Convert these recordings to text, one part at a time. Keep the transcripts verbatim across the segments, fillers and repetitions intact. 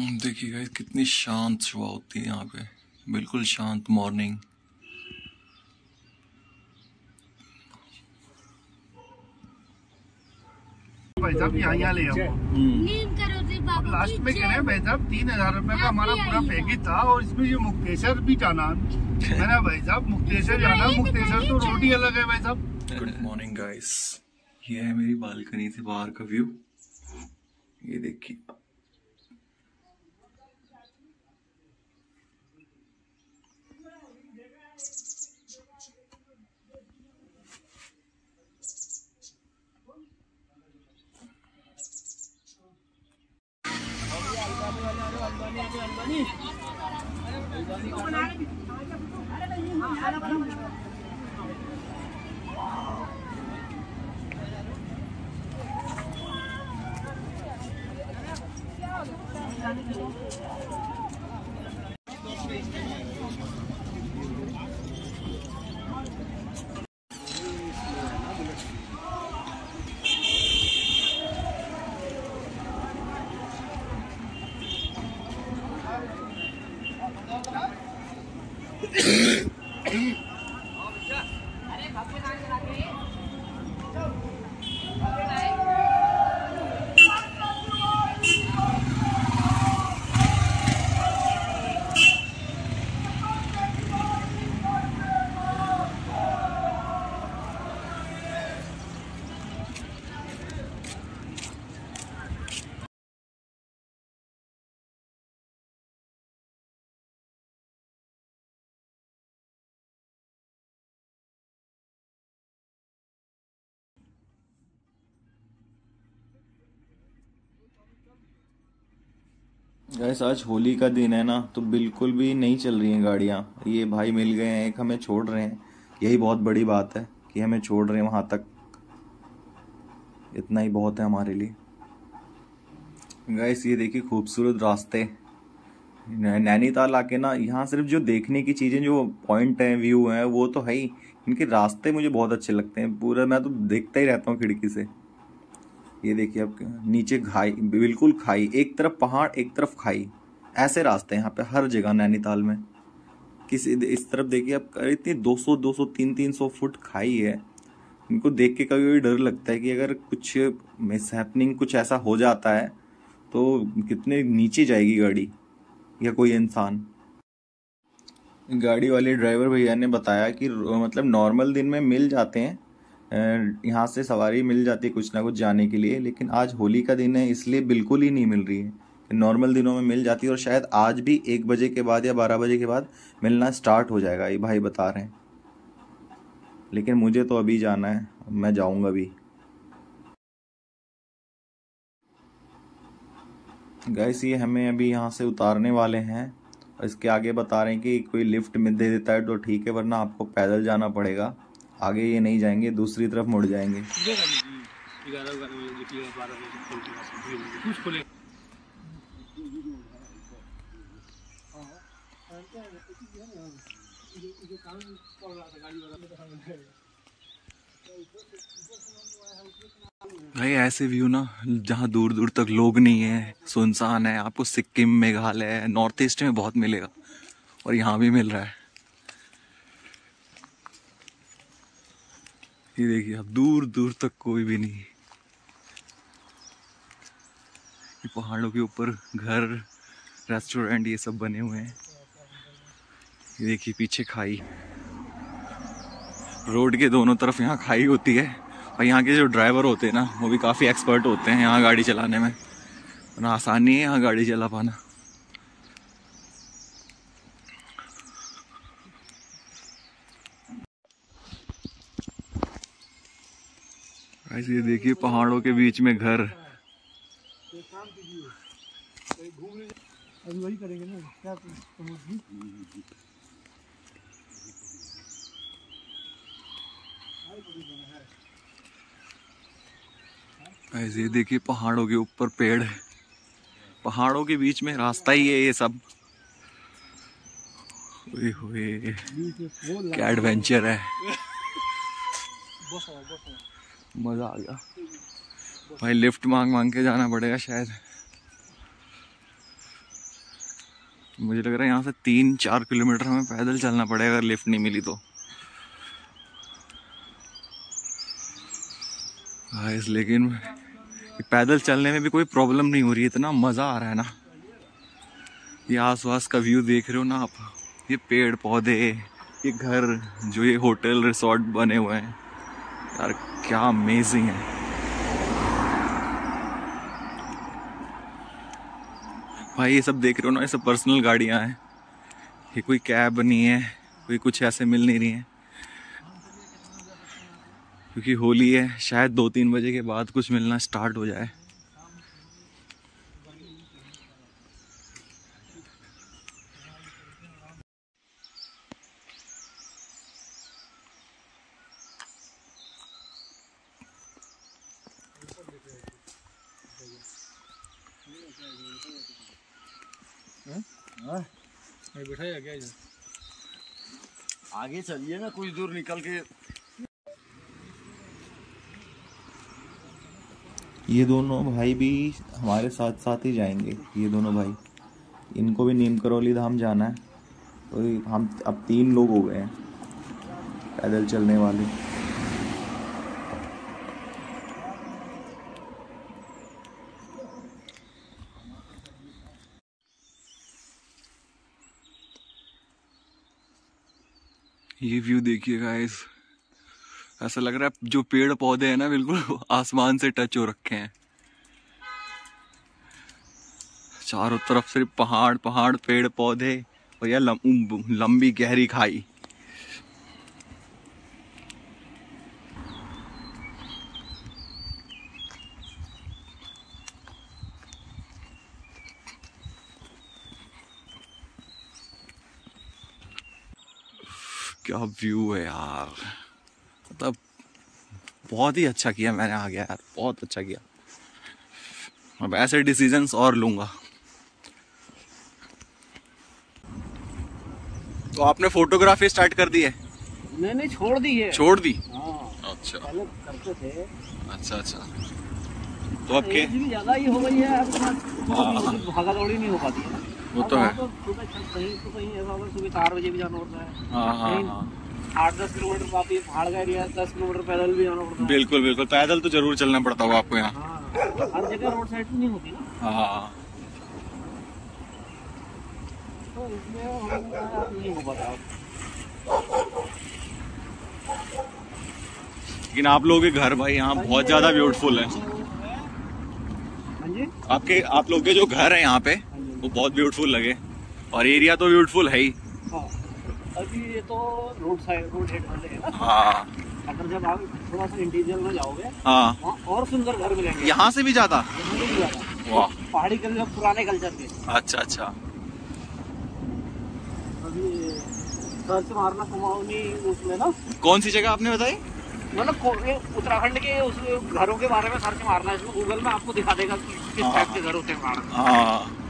देखिए गाइस कितनी शांत सुबह होती है यहाँ पे, बिल्कुल शांत मॉर्निंग। भाई साहब यहाँ ले आओ नीम करोली बाबा लास्ट में कह रहे हैं भाई साहब तीन हजार रूपए का हमारा पूरा पैकेज था और इसमें जो मुक्तेश्वर भी जाना मैंने भाई साहब मुक्तेश्वर जाना, मुक्तेश्वर तो रोटी अलग है भाई साहब। गुड मॉर्निंग गाइस, ये है मेरी बालकनी से बाहर का व्यू, ये देखिए गाइस। आज होली का दिन है ना, तो बिल्कुल भी नहीं चल रही हैं गाड़ियाँ। ये भाई मिल गए हैं, एक हमें छोड़ रहे हैं, यही बहुत बड़ी बात है कि हमें छोड़ रहे हैं वहाँ तक, इतना ही बहुत है हमारे लिए। गाइस ये देखिए खूबसूरत रास्ते, नैनीताल आके ना यहाँ सिर्फ जो देखने की चीज़ें, जो पॉइंट हैं, व्यू हैं वो तो है ही, इनके रास्ते मुझे बहुत अच्छे लगते हैं। पूरा मैं तो देखता ही रहता हूँ खिड़की से। ये देखिए आप नीचे खाई, बिल्कुल खाई, एक तरफ पहाड़ एक तरफ खाई, ऐसे रास्ते हैं यहाँ पे हर जगह नैनीताल में। किस इस तरफ देखिए आप इतनी दो सौ दो सौ तीन सौ फुट खाई है, इनको देख के कभी कभी डर लगता है कि अगर कुछ मिसहैपनिंग कुछ ऐसा हो जाता है तो कितने नीचे जाएगी गाड़ी या कोई इंसान। गाड़ी वाले ड्राइवर भैया ने बताया कि मतलब नॉर्मल दिन में मिल जाते हैं, यहाँ से सवारी मिल जाती है कुछ ना कुछ जाने के लिए, लेकिन आज होली का दिन है इसलिए बिल्कुल ही नहीं मिल रही है। नॉर्मल दिनों में मिल जाती है और शायद आज भी एक बजे के बाद या बारह बजे के बाद मिलना स्टार्ट हो जाएगा, ये भाई बता रहे हैं। लेकिन मुझे तो अभी जाना है, मैं जाऊँगा अभी। गाइस ये हमें अभी यहाँ से उतारने वाले हैं और इसके आगे बता रहे हैं कि कोई लिफ्ट में दे देता है तो ठीक है, वरना आपको पैदल जाना पड़ेगा। आगे ये नहीं जाएंगे, दूसरी तरफ मुड़ जाएंगे। भाई ऐसे व्यू ना जहाँ दूर दूर तक लोग नहीं है, सुनसान है, आपको सिक्किम, मेघालय, नॉर्थ ईस्ट में बहुत मिलेगा और यहाँ भी मिल रहा है। ये देखिए आप दूर दूर तक कोई भी नहीं, ये पहाड़ों के ऊपर घर, रेस्टोरेंट ये सब बने हुए हैं। ये देखिए पीछे खाई, रोड के दोनों तरफ यहाँ खाई होती है और यहाँ के जो ड्राइवर होते हैं ना वो भी काफ़ी एक्सपर्ट होते हैं यहाँ गाड़ी चलाने में, वरना आसान नहीं है यहाँ गाड़ी चला पाना। ये देखिए पहाड़ों के बीच में घर, अभी वही करेंगे ना क्या। ये देखिए पहाड़ों के ऊपर पेड़ है, पहाड़ों के बीच में रास्ता ही है ये सब। ओए होए क्या एडवेंचर है, मजा आ गया। भाई लिफ्ट मांग मांग के जाना पड़ेगा शायद। मुझे लग रहा है यहाँ से तीन चार किलोमीटर हमें पैदल चलना पड़ेगा अगर लिफ्ट नहीं मिली तो। गाइस लेकिन पैदल चलने में भी कोई प्रॉब्लम नहीं हो रही है, इतना मज़ा आ रहा है ना। ये आसपास का व्यू देख रहे हो ना आप, ये पेड़ पौधे, ये घर, जो ये होटल रिसोर्ट बने हुए हैं यार, क्या अमेजिंग है। भाई ये सब देख रहे हो ना, ये सब पर्सनल गाड़ियाँ हैं, ये कोई कैब नहीं है, कोई कुछ ऐसे मिल नहीं रही है। क्योंकि होली है, शायद दो तीन बजे के बाद कुछ मिलना स्टार्ट हो जाए। बैठाया क्या इधर? आगे चलिए ना कुछ दूर निकल के। ये दोनों भाई भी हमारे साथ साथ ही जाएंगे, ये दोनों भाई, इनको भी नीम करौली धाम जाना है। तो हम अब तीन लोग हो गए हैं पैदल चलने वाले। ये व्यू देखिए गाइस, ऐसा लग रहा है जो पेड़ पौधे हैं ना बिल्कुल आसमान से टच हो रखे हैं। चारों तरफ सिर्फ पहाड़ पहाड़, पेड़ पौधे और यह लंबी गहरी खाई। क्या व्यू है यार, मतलब बहुत ही अच्छा किया मैंने आ गया यार, बहुत अच्छा किया। अब ऐसे डिसीजंस और लूँगा। तो आपने फोटोग्राफी स्टार्ट कर दी है? नहीं नहीं, छोड़ दी है। छोड़ दी? अच्छा पहले करते थे। अच्छा अच्छा, तो अब क्या ज़्यादा ही हो गई है, अब भागा दौड़ी नहीं हो पाती है। वो तो है, सुबह कहीं तो कहीं है, सुबह चार बजे भी जाना पड़ता है। हाँ हाँ हाँ, आठ दस किलोमीटर काफी, पहाड़ का एरिया, दस किलोमीटर पैदल भी जाना पड़ता है। बिल्कुल बिल्कुल, पैदल तो जरूर चलना पड़ता होगा आपको यहाँ। हाँ, हर जगह रोड साइड नहीं होती ना। हाँ, तो इसमें नहीं हो पाता। लेकिन आप लोगों के घर भाई यहाँ बहुत ज्यादा ब्यूटीफुल है। आपके आप लोग के जो घर है यहाँ पे वो बहुत ब्यूटीफुल लगे, और एरिया तो ब्यूटीफुल है ही। अभी ये तो रोड साइड रोड हेड वाले हैं। हाँ, अगर जब आप थोड़ा सा इंटीरियर में जाओगे हाँ, और सुंदर घर मिलेंगे यहाँ से भी ज्यादा। वाह, पहाड़ी कल्चर, पुराने कल्चर के। अच्छा अच्छा, अभी सर्च मारना कुमाऊनी उसमें ना, कौन सी जगह आपने बताई? मतलब उत्तराखंड के उस घरों के बारे में सर्च मारना है इसमें, गूगल में आपको दिखा देगा किस टाइप के घर होते हैं।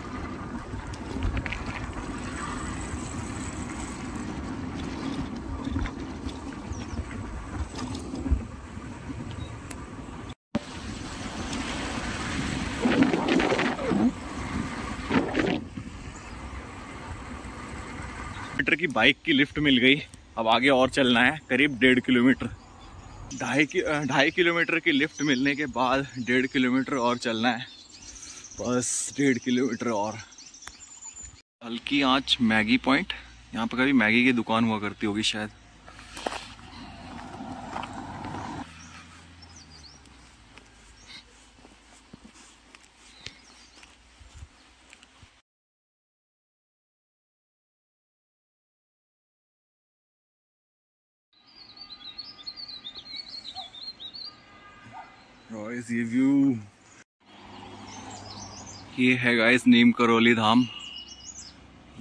की बाइक की लिफ्ट मिल गई, अब आगे और चलना है करीब डेढ़ किलोमीटर। ढाई ढाई किलोमीटर की लिफ्ट मिलने के बाद डेढ़ किलोमीटर और चलना है, बस डेढ़ किलोमीटर और। हल्की आंच मैगी पॉइंट, यहाँ पर कभी मैगी की दुकान हुआ करती होगी शायद। गाइस ये व्यू, ये है गाइस नीम करौली धाम,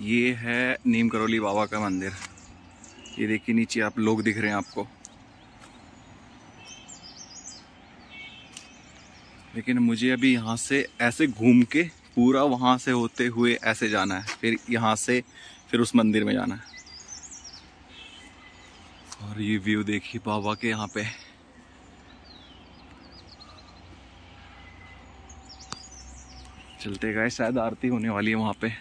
ये है नीम करौली बाबा का मंदिर। ये देखिए नीचे आप लोग दिख रहे हैं आपको, लेकिन मुझे अभी यहाँ से ऐसे घूम के पूरा वहाँ से होते हुए ऐसे जाना है, फिर यहाँ से फिर उस मंदिर में जाना है। और ये व्यू देखिए बाबा के यहाँ पे, चलते गए, शायद आरती होने वाली है वहाँ पे।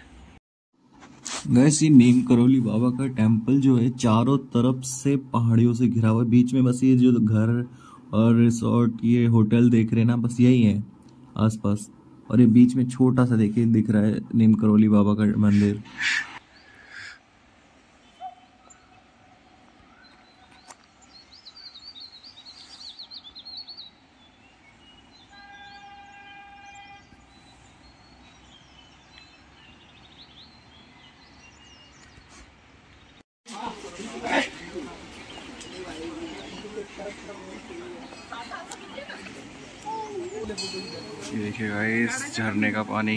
गैस ये नीम करौली बाबा का टेम्पल जो है चारों तरफ से पहाड़ियों से घिरा हुआ है। बीच में बस ये जो घर और रिसोर्ट ये होटल देख रहे हैं ना, बस यही है आसपास। और ये बीच में छोटा सा देखिए दिख रहा है नीम करौली बाबा का मंदिर। ये देखिए गाइस झरने का पानी,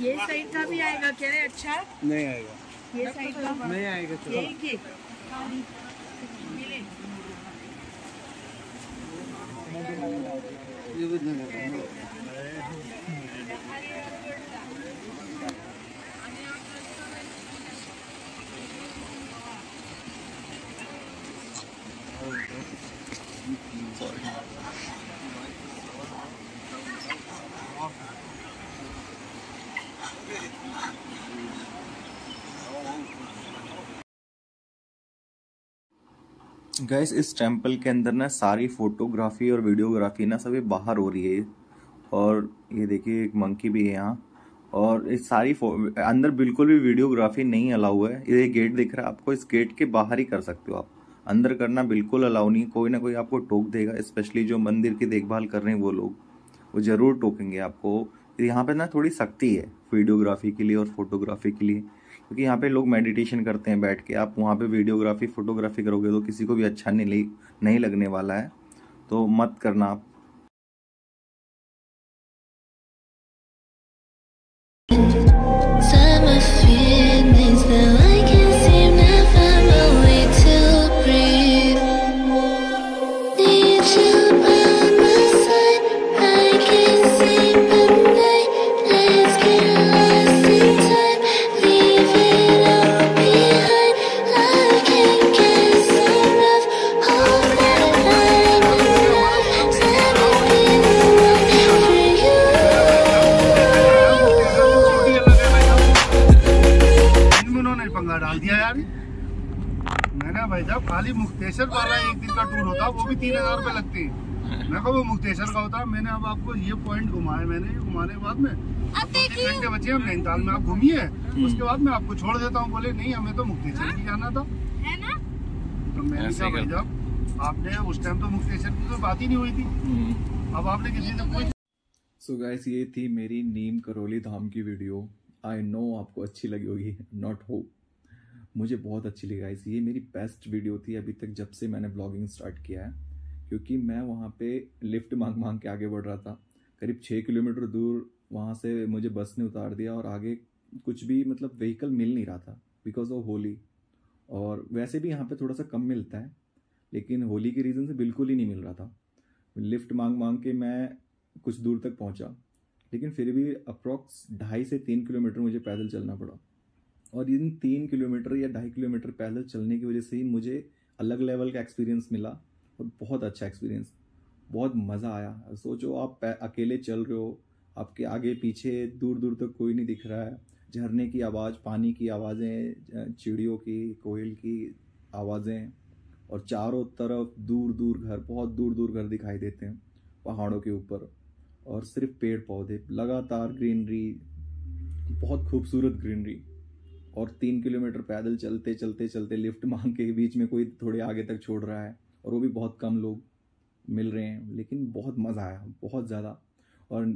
ये साइड का भी आएगा क्या? अच्छा नहीं आएगा, ये साइड का नहीं आएगा। गैस इस टेम्पल के अंदर ना सारी फोटोग्राफी और वीडियोग्राफी ना सभी बाहर हो रही है। और ये देखिए एक मंकी भी है यहाँ। और इस सारी अंदर बिल्कुल भी वीडियोग्राफी नहीं अलाउ है। ये गेट दिख रहा है आपको, इस गेट के बाहर ही कर सकते हो आप, अंदर करना बिल्कुल अलाउ नहीं। कोई ना कोई आपको टोक देगा, स्पेशली जो मंदिर की देखभाल कर रहे हैं वो लोग, वो ज़रूर टोकेंगे आपको। यहाँ पे ना थोड़ी सख्ती है वीडियोग्राफी के लिए और फोटोग्राफी के लिए, क्योंकि यहाँ पे लोग मेडिटेशन करते हैं बैठ के। आप वहाँ पे वीडियोग्राफी फोटोग्राफी करोगे तो किसी को भी अच्छा नहीं नहीं लगने वाला है, तो मत करना आप। भाई साहब खाली मुक्तेश्वर वाला एक दिन का टूर होता वो भी तीन हजार रुपए लगते हैं। मैं कहा वो मुक्तेश्वर का होता। मैंने अब आपको ये पॉइंट घुमाए, मैंने घुमाने के बाद में घंटे बचे हम नैनीताल में, आप घूमिए उसके बाद मैं आपको छोड़ देता हूँ। बोले नहीं हमें तो मुक्तेश्वर ही जाना था। तो मैंने कहा भाई साहब आपने उस टाइम तो मुक्तेश्वर की तो बात ही नहीं हुई थी, अब आपने किसी से कोई। सो गाइस ये थी मेरी नीम करौली धाम की वीडियो। आई नो आपको अच्छी लगी होगी, नॉट होप मुझे बहुत अच्छी लगी गाइस। ये मेरी बेस्ट वीडियो थी अभी तक जब से मैंने ब्लॉगिंग स्टार्ट किया है, क्योंकि मैं वहाँ पे लिफ्ट मांग मांग के आगे बढ़ रहा था। करीब छः किलोमीटर दूर वहाँ से मुझे बस ने उतार दिया और आगे कुछ भी मतलब व्हीकल मिल नहीं रहा था बिकॉज ऑफ होली। और वैसे भी यहाँ पे थोड़ा सा कम मिलता है, लेकिन होली के रीज़न से बिल्कुल ही नहीं मिल रहा था। लिफ्ट मांग मांग के मैं कुछ दूर तक पहुँचा, लेकिन फिर भी अप्रॉक्स ढाई से तीन किलोमीटर मुझे पैदल चलना पड़ा। और इन तीन किलोमीटर या ढाई किलोमीटर पैदल चलने की वजह से ही मुझे अलग लेवल का एक्सपीरियंस मिला और बहुत अच्छा एक्सपीरियंस, बहुत मज़ा आया। सोचो आप अकेले चल रहे हो, आपके आगे पीछे दूर दूर तक कोई नहीं दिख रहा है, झरने की आवाज़, पानी की आवाज़ें, चिड़ियों की, कोयल की आवाज़ें, और चारों तरफ दूर दूर घर, बहुत दूर दूर घर दिखाई देते हैं पहाड़ों के ऊपर, और सिर्फ पेड़ पौधे, लगातार ग्रीनरी, बहुत खूबसूरत ग्रीनरी। और तीन किलोमीटर पैदल चलते चलते चलते लिफ्ट मांग के बीच में कोई थोड़े आगे तक छोड़ रहा है, और वो भी बहुत कम लोग मिल रहे हैं, लेकिन बहुत मज़ा आया, बहुत ज़्यादा। और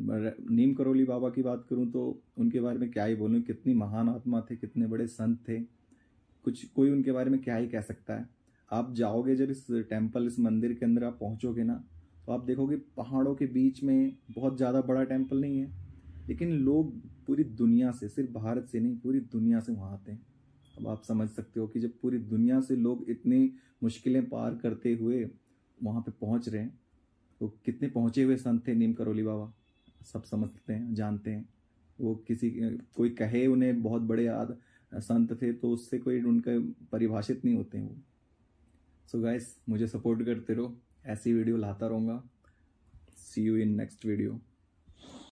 नीम करौली बाबा की बात करूं तो उनके बारे में क्या ही बोलूं, कितनी महान आत्मा थे, कितने बड़े संत थे, कुछ कोई उनके बारे में क्या ही कह सकता है। आप जाओगे जब इस टेम्पल, इस मंदिर के अंदर आप पहुँचोगे ना, तो आप देखोगे पहाड़ों के बीच में, बहुत ज़्यादा बड़ा टेम्पल नहीं है, लेकिन लोग पूरी दुनिया से, सिर्फ भारत से नहीं पूरी दुनिया से वहाँ आते हैं। अब आप समझ सकते हो कि जब पूरी दुनिया से लोग इतनी मुश्किलें पार करते हुए वहाँ पे पहुँच रहे हैं, तो कितने पहुँचे हुए संत थे नीम करौली बाबा, सब समझते हैं, जानते हैं। वो किसी कोई कहे उन्हें बहुत बड़े याद संत थे तो उससे कोई उनके परिभाषित नहीं होते हैं वो। सो गाइस मुझे सपोर्ट करते रहो, ऐसी वीडियो लाता रहूँगा। See you in next video.